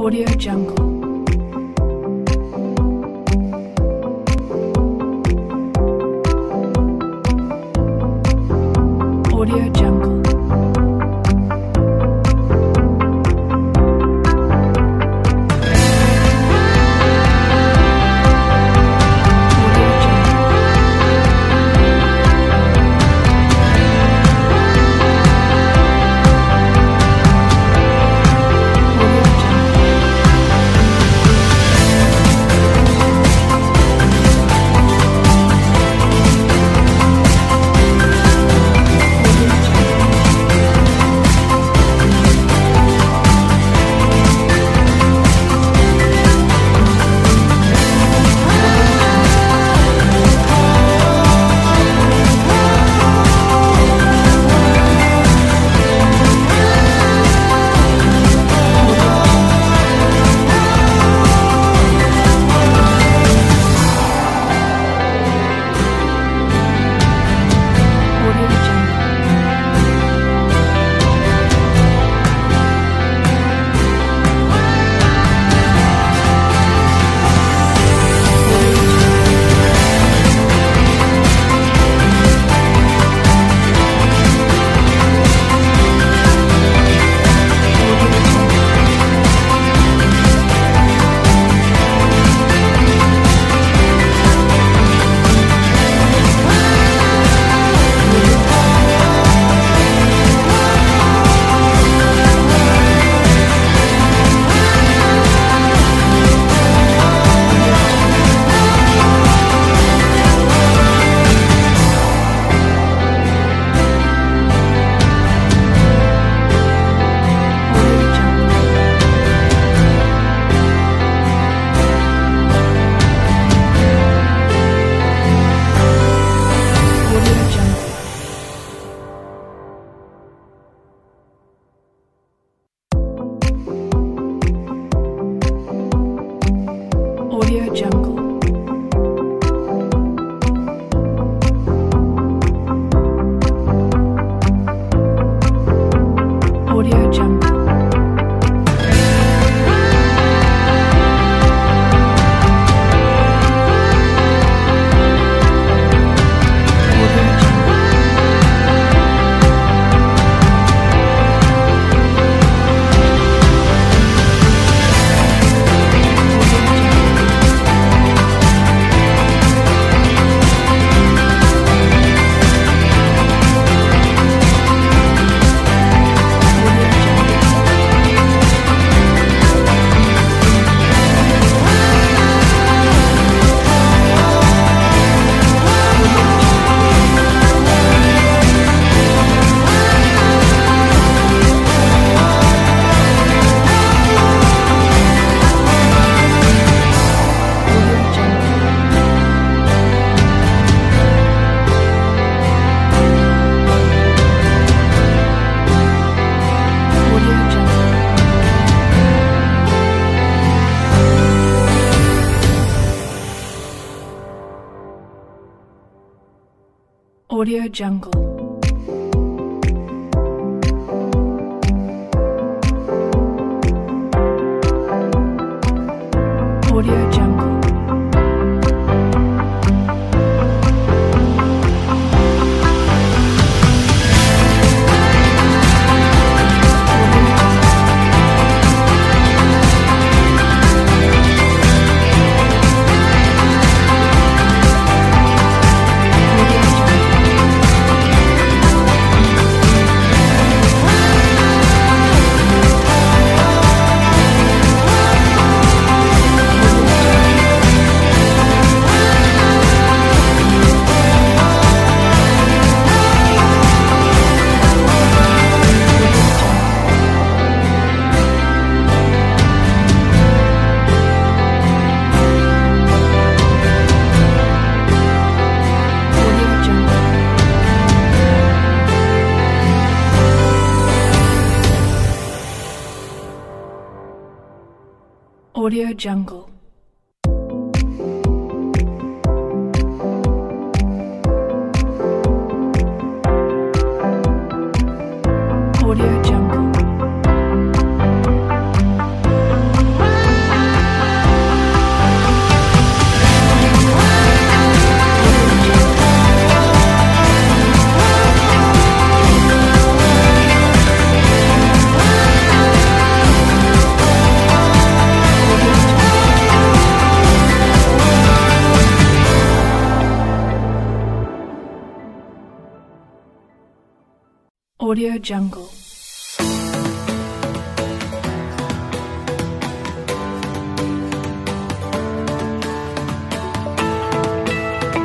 AudioJungle. AudioJungle. AudioJungle. AudioJungle. AudioJungle. AudioJungle. AudioJungle. AudioJungle. AudioJungle. AudioJungle.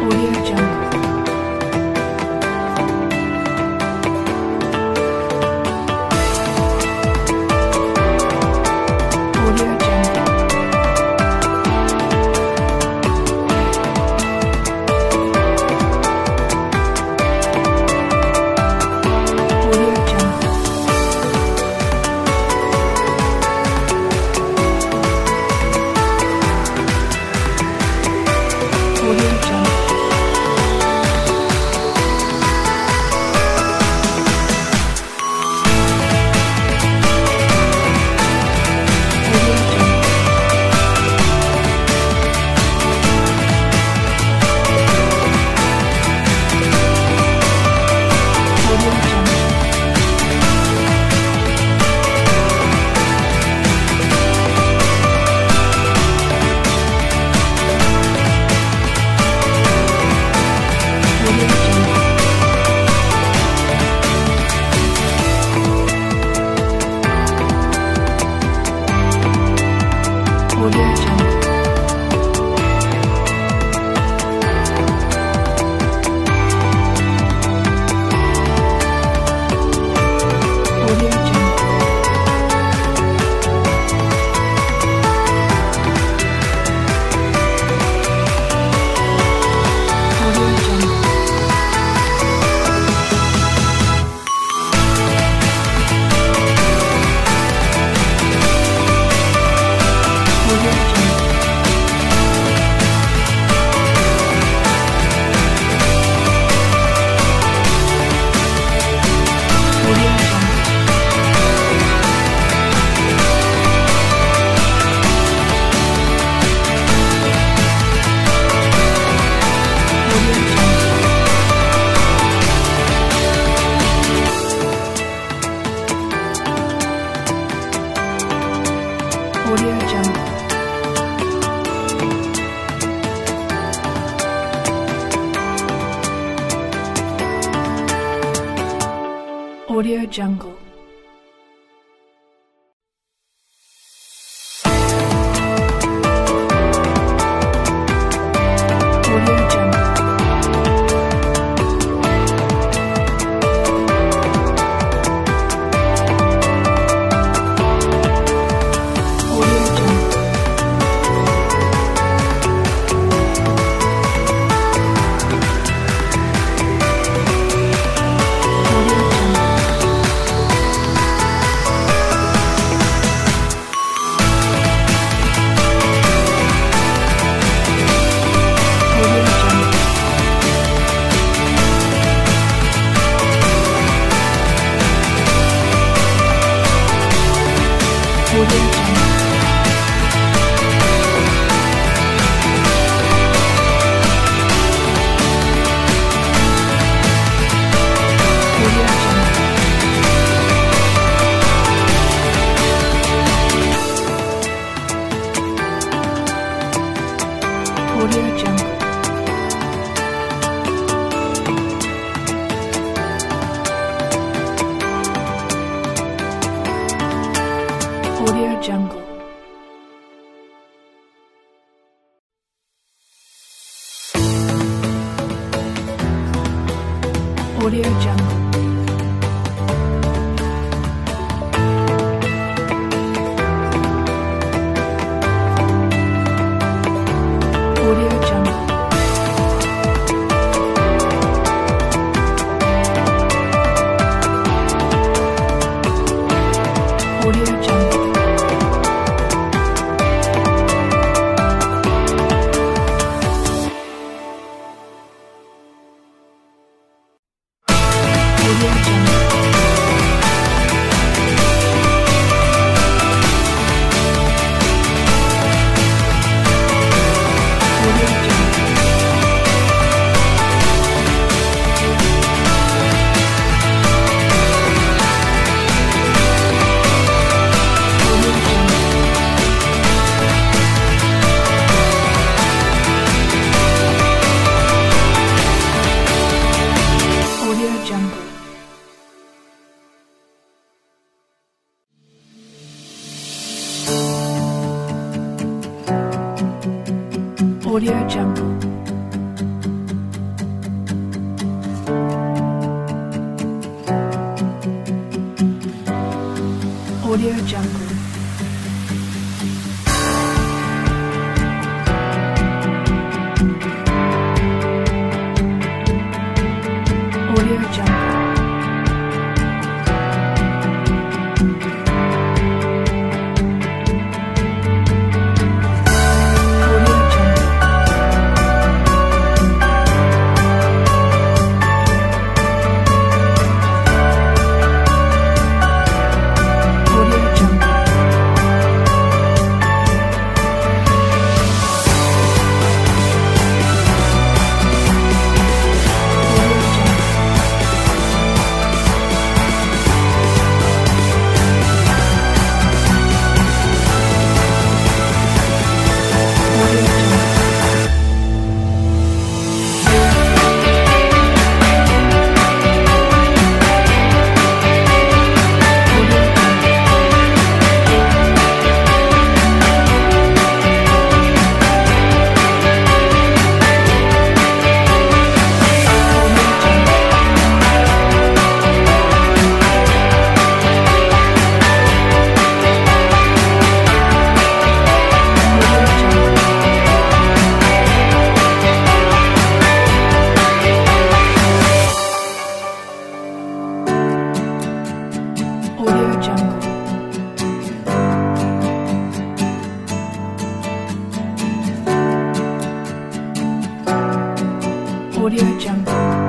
AudioJungle. AudioJungle. AudioJungle. AudioJungle. AudioJungle. AudioJungle. AudioJungle. AudioJungle. AudioJungle. AudioJungle.